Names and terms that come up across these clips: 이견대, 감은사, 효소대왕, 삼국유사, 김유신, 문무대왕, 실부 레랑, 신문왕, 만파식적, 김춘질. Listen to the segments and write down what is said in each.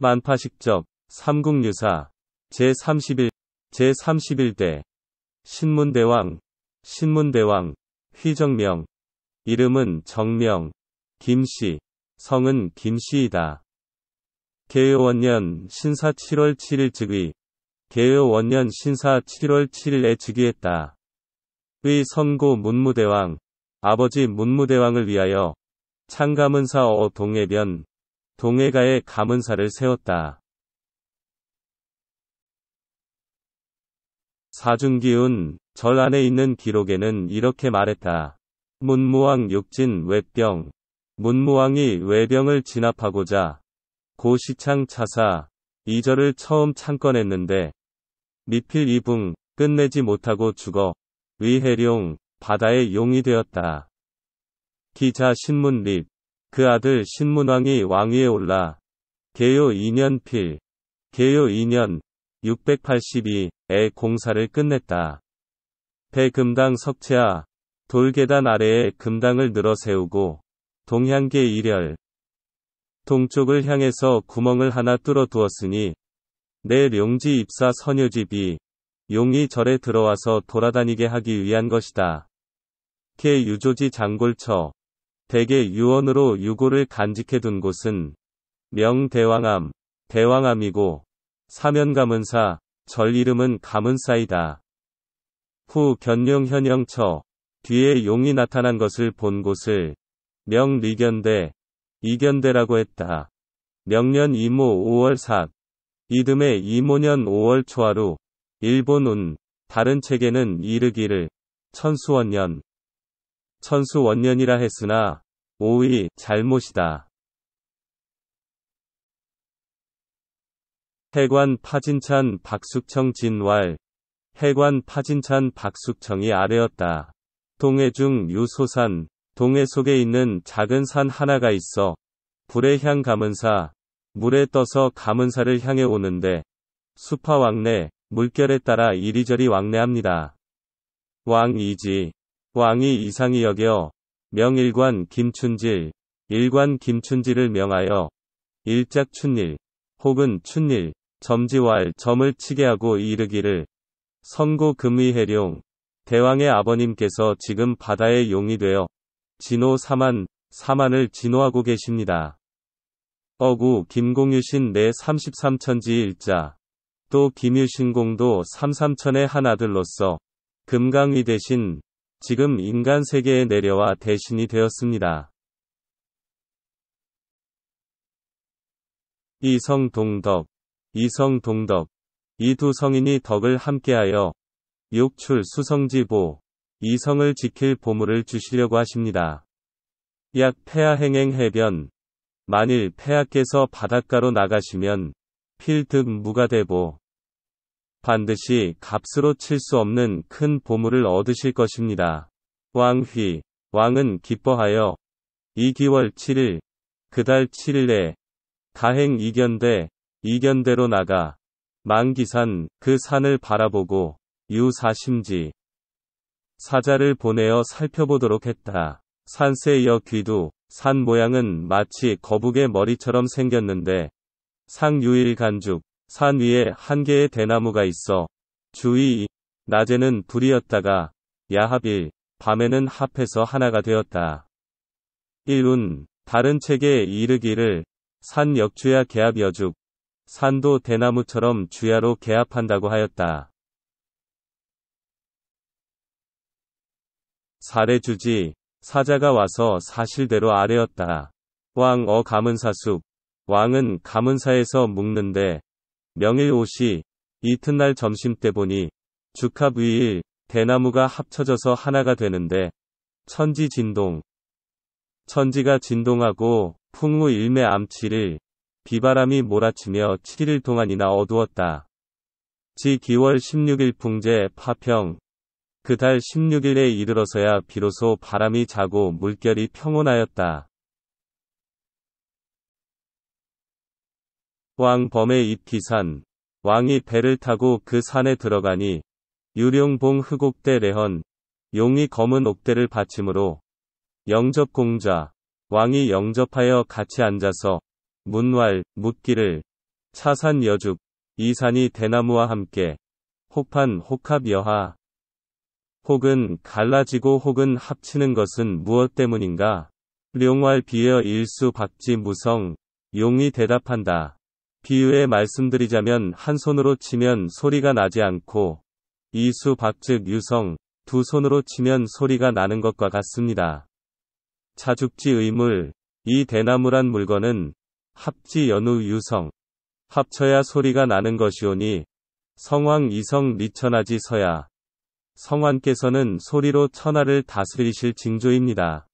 만파식적, 삼국유사, 제31대, 신문대왕, 휘정명, 이름은 정명, 김씨, 성은 김씨이다. 개묘원년 신사 7월 7일 즉위, 개묘원년 신사 7월 7일에 즉위했다. 의 선고 문무대왕, 아버지 문무대왕을 위하여 창감은사 어동해변, 동해가에 감은사를 세웠다. 사중기운, 절 안에 있는 기록에는 이렇게 말했다. 문무왕 육진 외병, 문무왕이 외병을 진압하고자 고시창 차사, 이절을 처음 창건했는데 미필 이붕, 끝내지 못하고 죽어 의해룡, 바다의 용이 되었다. 기자 신문립, 그 아들 신문왕이 왕위에 올라 계요 2년 필, 계요 2년 682에 공사를 끝냈다. 배금당 석채아, 돌계단 아래에 금당을 늘어 세우고 동향계 일열, 동쪽을 향해서 구멍을 하나 뚫어 두었으니 내 룡지 입사 선유집이 용이 절에 들어와서 돌아다니게 하기 위한 것이다. 개 유조지 장골처, 대개 유언으로 유고를 간직해 둔 곳은 명대왕암, 대왕암이고 사면감은사, 절 이름은 감은사이다. 후 견룡현영처, 뒤에 용이 나타난 것을 본 곳을 명리견대, 이견대라고 했다. 명년 이모 5월 4, 이듬해 이모년 5월 초하루, 일본운, 다른 책에는 이르기를 천수원년이라 했으나 오이 잘못이다. 해관 파진찬 박숙청이 아래였다. 동해중 유소산, 동해 속에 있는 작은 산 하나가 있어 불에 향 감은사, 물에 떠서 감은사를 향해 오는데 수파 왕래, 물결에 따라 이리저리 왕래합니다. 왕이지, 왕이 이상히 여겨 명일관 김춘질, 일관 김춘질을 명하여 일작춘일 혹은 춘일, 점지왈 점을 치게 하고 이르기를 선고 금의해룡, 대왕의 아버님께서 지금 바다의 용이 되어 진호 사만을 진호하고 계십니다. 어구 김공유신 내 33천지 일자, 또 김유신공도 33천의 한 아들로서 금강위 대신 지금 인간 세계에 내려와 대신이 되었습니다. 이성동덕, 이 두 성인이 덕을 함께하여 욕출 수성지보, 이성을 지킬 보물을 주시려고 하십니다. 약 폐하행행 해변, 만일 폐하께서 바닷가로 나가시면 필득 무가대보, 반드시 값으로 칠 수 없는 큰 보물을 얻으실 것입니다. 왕휘, 왕은 기뻐하여 이기월 7일, 그달 7일에 가행 이견대, 이견대로 나가 만기산, 그 산을 바라보고 유사심지 사자를 보내어 살펴보도록 했다. 산세여 귀두, 산 모양은 마치 거북의 머리처럼 생겼는데 상유일간죽, 산 위에 한 개의 대나무가 있어 주위 낮에는 둘이었다가 야합일, 밤에는 합해서 하나가 되었다. 일운, 다른 책에 이르기를 산 역주야 개합여죽, 산도 대나무처럼 주야로 개합한다고 하였다. 사례주지, 사자가 와서 사실대로 아래였다. 왕어 감은사숙, 왕은 감은사에서 묵는데 명일 5시, 이튿날 점심때 보니 죽합 위일, 대나무가 합쳐져서 하나가 되는데 천지진동, 천지가 진동하고 풍우 일매 암 7일, 비바람이 몰아치며 7일 동안이나 어두웠다. 지 기월 16일 풍제 파평, 그달 16일에 이르러서야 비로소 바람이 자고 물결이 평온하였다. 왕범의 입기산, 왕이 배를 타고 그 산에 들어가니 유룡봉 흑옥대 레헌, 용이 검은 옥대를 받침으로 영접공좌, 왕이 영접하여 같이 앉아서 문왈, 묻기를 차산 여죽, 이 산이 대나무와 함께 혹판 혹합 여하, 혹은 갈라지고 혹은 합치는 것은 무엇 때문인가? 룡왈 비여 일수 박지 무성. 용이 대답한다. 비유에 말씀드리자면 한 손으로 치면 소리가 나지 않고 이수 박즉 유성, 두 손으로 치면 소리가 나는 것과 같습니다. 자죽지 의물, 이 대나무란 물건은 합지 연우 유성, 합쳐야 소리가 나는 것이오니 성왕 이성 리천하지 서야, 성왕께서는 소리로 천하를 다스리실 징조입니다.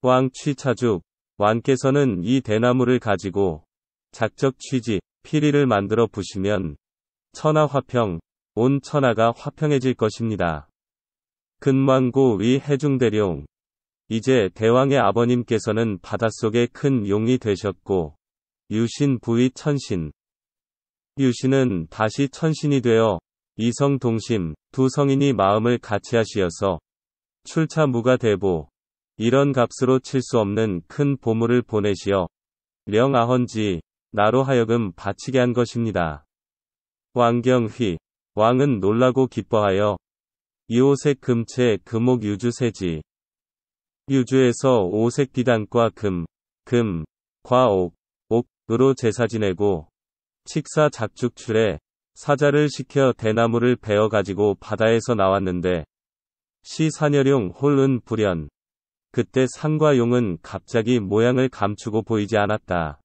왕취차죽, 왕께서는 이 대나무를 가지고 작적 취지, 피리를 만들어 부시면 천하화평, 온 천하가 화평해질 것입니다. 근왕고 위 해중대룡, 이제 대왕의 아버님께서는 바닷속에 큰 용이 되셨고 유신 부위 천신, 유신은 다시 천신이 되어 이성 동심, 두 성인이 마음을 같이 하시어서 출차 무가 대보, 이런 값으로 칠 수 없는 큰 보물을 보내시어 명아헌지, 나로 하여금 바치게 한 것입니다. 왕경휘, 왕은 놀라고 기뻐하여 이오색 금채 금옥 유주세지, 유주에서 오색 비단과 금, 과옥, 옥으로 제사 지내고 칙사 작축출에 사자를 시켜 대나무를 베어 가지고 바다에서 나왔는데 시 산여룡 홀은 불연, 그때 산과 용은 갑자기 모양을 감추고 보이지 않았다.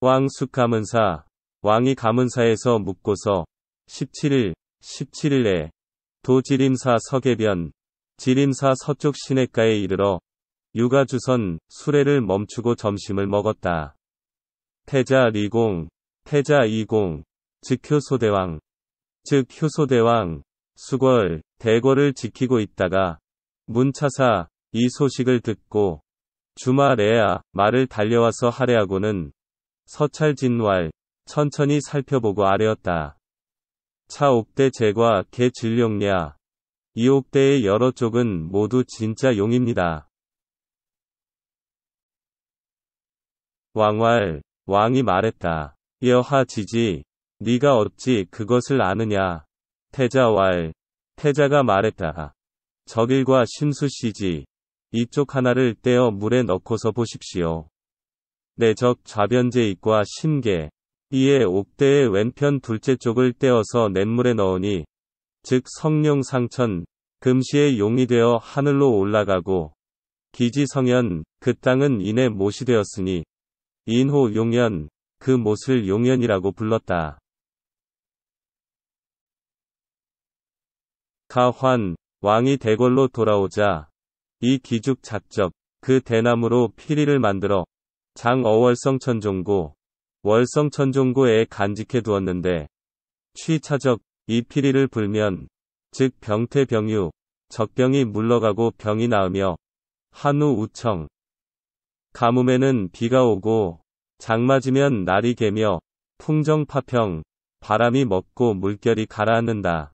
왕숙 감은사, 왕이 감은사에서 묵고서 17일에 도 지림사 서계변, 지림사 서쪽 시냇가에 이르러 유가주선 수레를 멈추고 점심을 먹었다. 태자 리공, 태자 이공, 즉 효소대왕, 수궐, 대궐을 지키고 있다가 문차사 이 소식을 듣고 주말에야 말을 달려와서 할애하고는 서찰진왈 천천히 살펴보고 아뢰었다. 차옥대 제과 개질룡랴, 이옥대의 여러 쪽은 모두 진짜 용입니다. 왕왈, 왕이 말했다. 여하지지, 네가 어찌 그것을 아느냐? 태자왈, 태자가 말했다. 적일과 심수씨지, 이쪽 하나를 떼어 물에 넣고서 보십시오. 내적 좌변제익과 심계, 이에 옥대의 왼편 둘째 쪽을 떼어서 냇물에 넣으니 즉 성룡상천, 금시에 용이 되어 하늘로 올라가고 기지성현, 그 땅은 인의 못이 되었으니 인호 용현, 그 못을 용현이라고 불렀다. 가환, 왕이 대궐로 돌아오자 이 기죽 작적, 그 대나무로 피리를 만들어 장어월성천종고, 월성천종고에 간직해 두었는데 취차적, 이 피리를 불면 즉 병태병유, 적병이 물러가고 병이 나으며 한우 우청, 가뭄에는 비가 오고 장맞으면 날이 개며 풍정파평, 바람이 먹고 물결이 가라앉는다.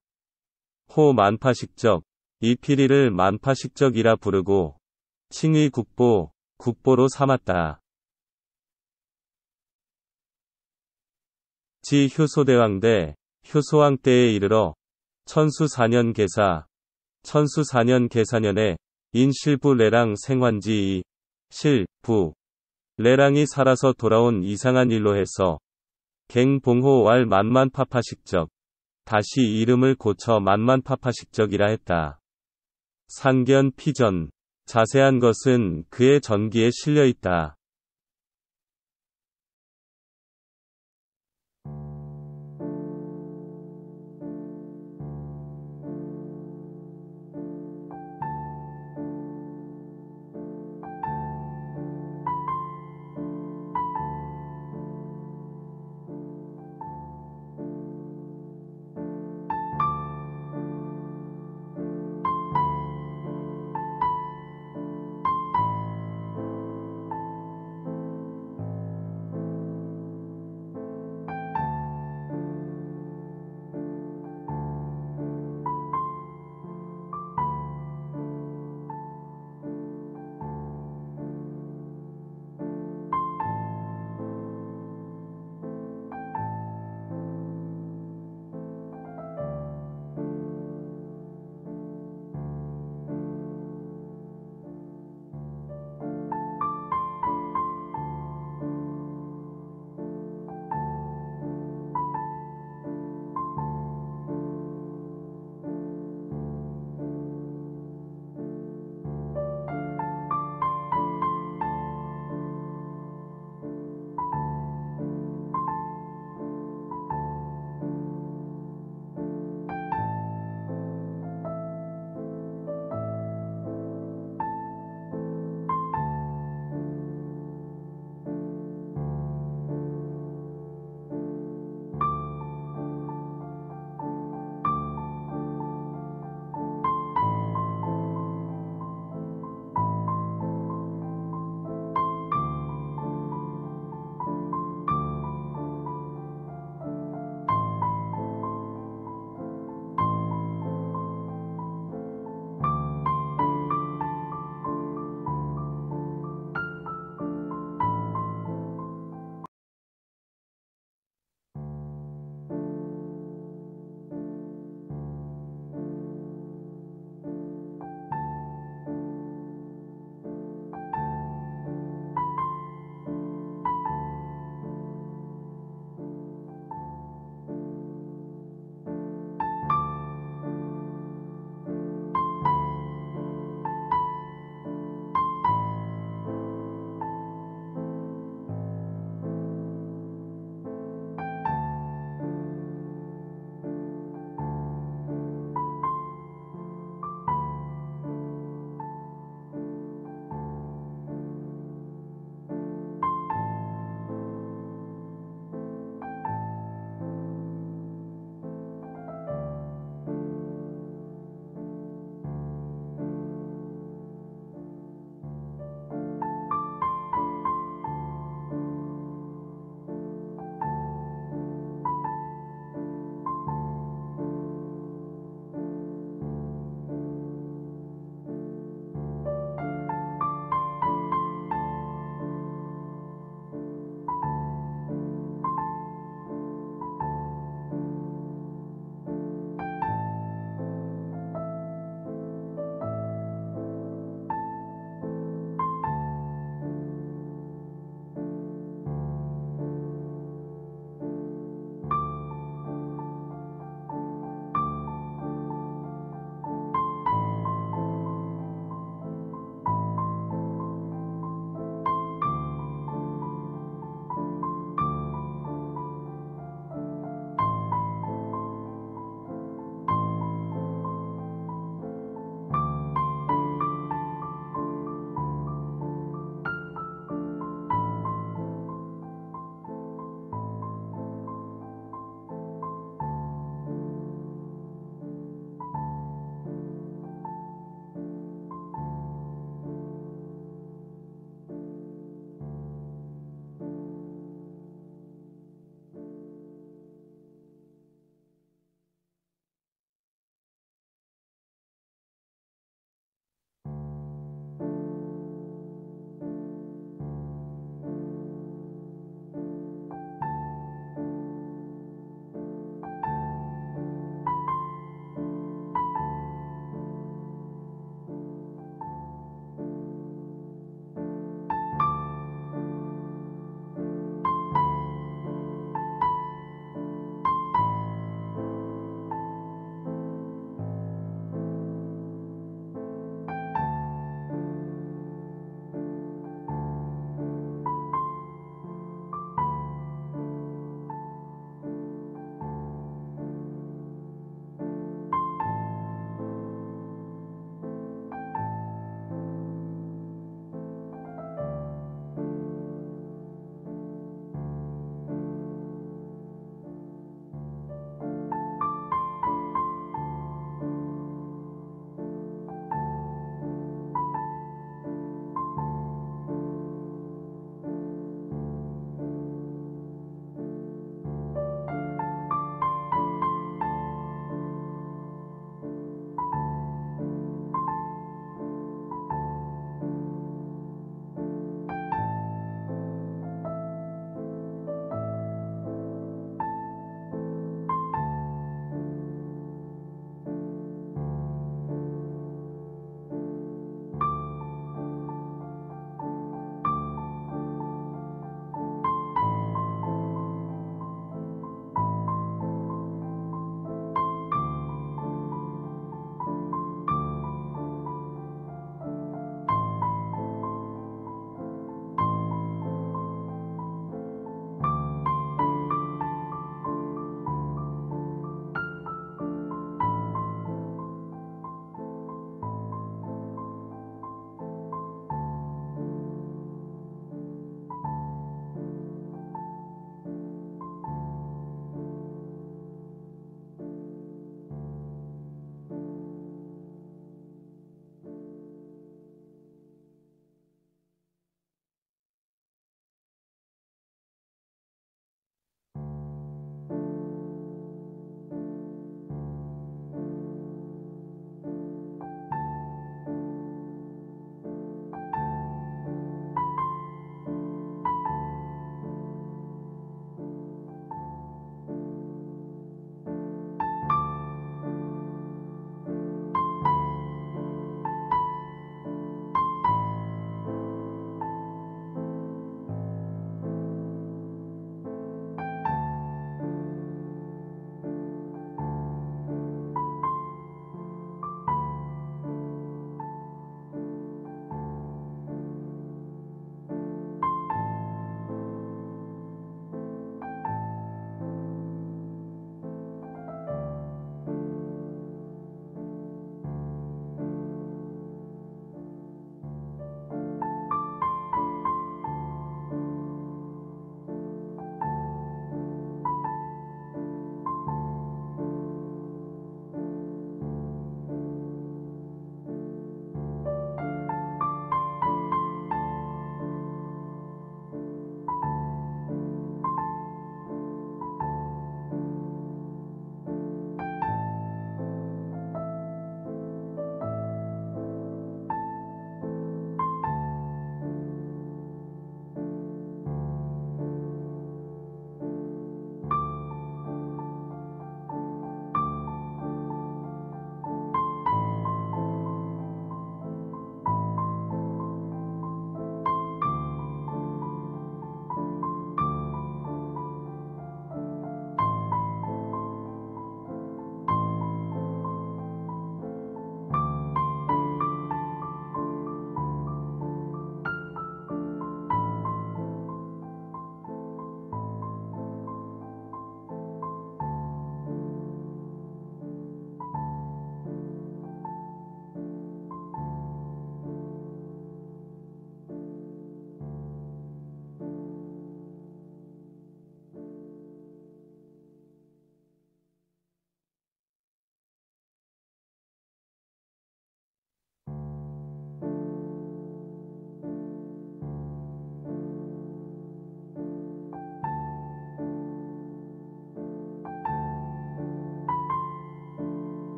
호 만파식적, 이 피리를 만파식적이라 부르고 칭의 국보, 국보로 삼았다. 지 효소대왕 대, 효소왕 때에 이르러 천수 4년 계사년에 인 실부 레랑 생환지, 이 실부 레랑이 살아서 돌아온 이상한 일로 해서 갱봉호 왈 만만파파식적, 다시 이름을 고쳐 만만파파식적이라 했다. 상견 피전, 자세한 것은 그의 전기에 실려 있다.